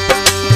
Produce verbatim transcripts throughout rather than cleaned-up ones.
वादे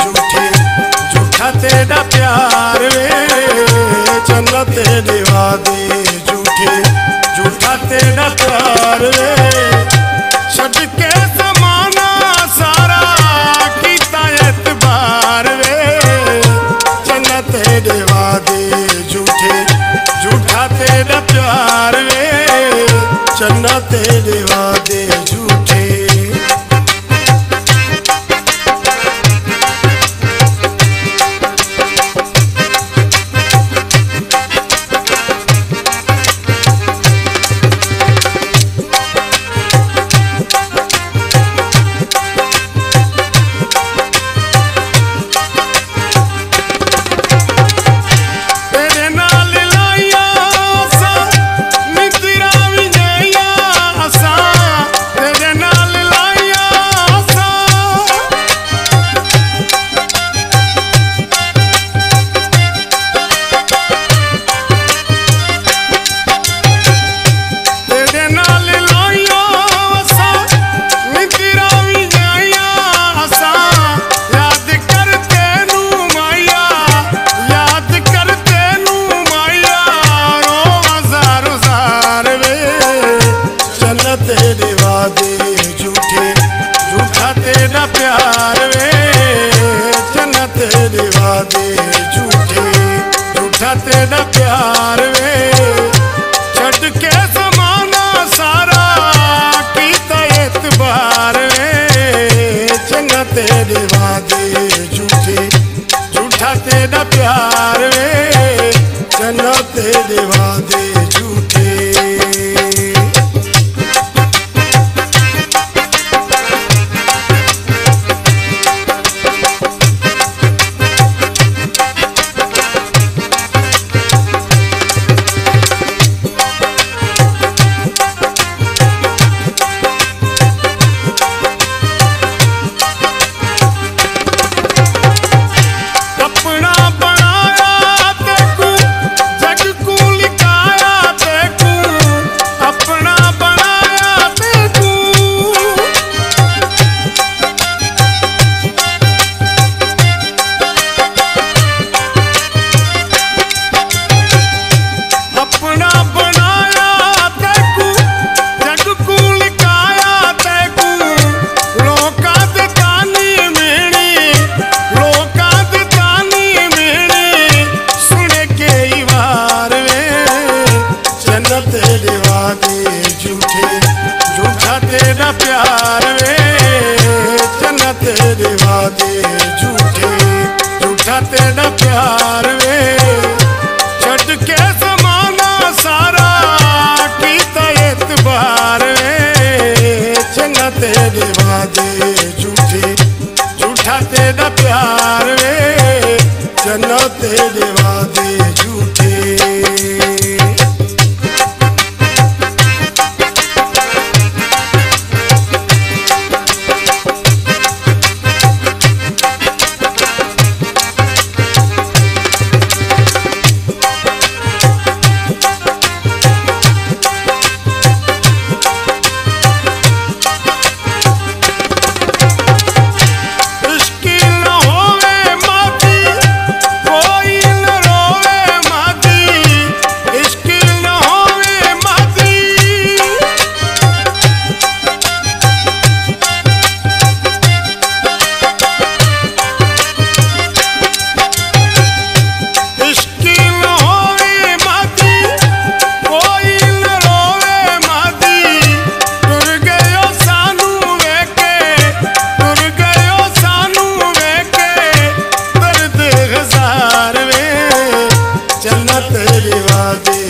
झूठे झूठा तेरा प्यार वे, चना तेरे वादे झूठे झूठा तेरा प्यार वे। छड़ के समाना सारा कीता एतबार वे, चना तेरे वादे झूठे झूठा तेरा प्यार वे, चना तेरे वादे झूठे। तेरा प्यार वे छड़ के समाना सारा कीता एतबार वे, चना तेरे वादे झूठे झूठा तेरा प्यार वे, चना तेरे वादे झूठे। तेरा प्यार वे छड़ के समाना सारा कीता एतबार वे, चना तेरे वादे झूठे झूठा तेरा प्यार वे, चना तेरे वादे झूठे।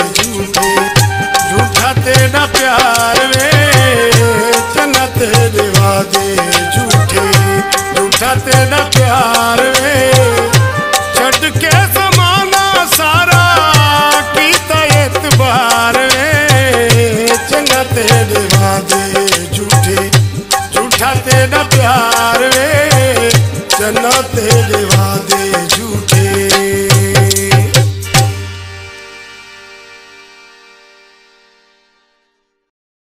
झूठे, झूठा तेरा प्यार वे चना तेरे वादे झूठे, झूठा तेरा प्यार।